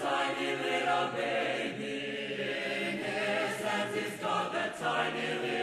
Tiny little baby in his hands. He's got the tiny little